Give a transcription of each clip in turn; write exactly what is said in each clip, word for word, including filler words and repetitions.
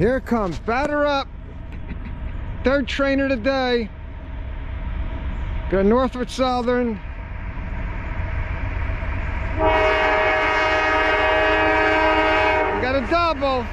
Here it comes, batter up. Third trainer today. Got Norfolk Southern. We got a double.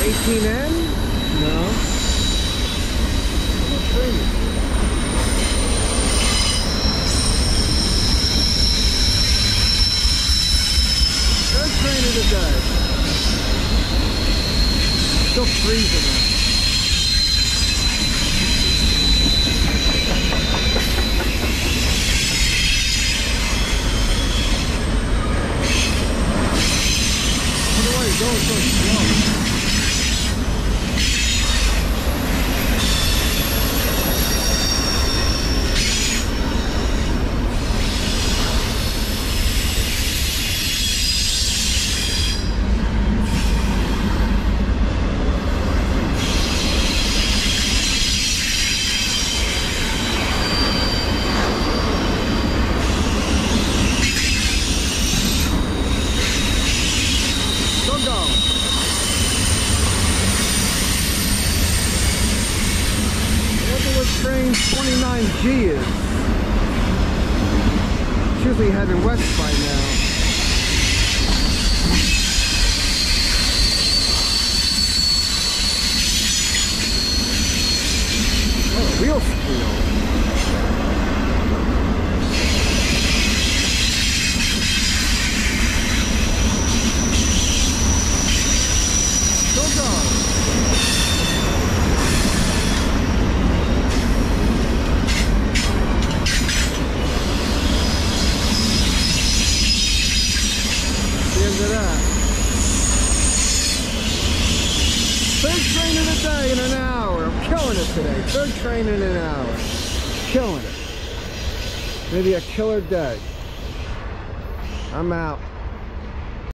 eighteen N? No. Third trainer today. Still freezing up. Wonder why you're going so slow. twenty-nine G is. It's usually having wet by now. Oh, real steel. Still gone. Today. Third train in an hour. Killing it. Maybe a killer day. I'm out.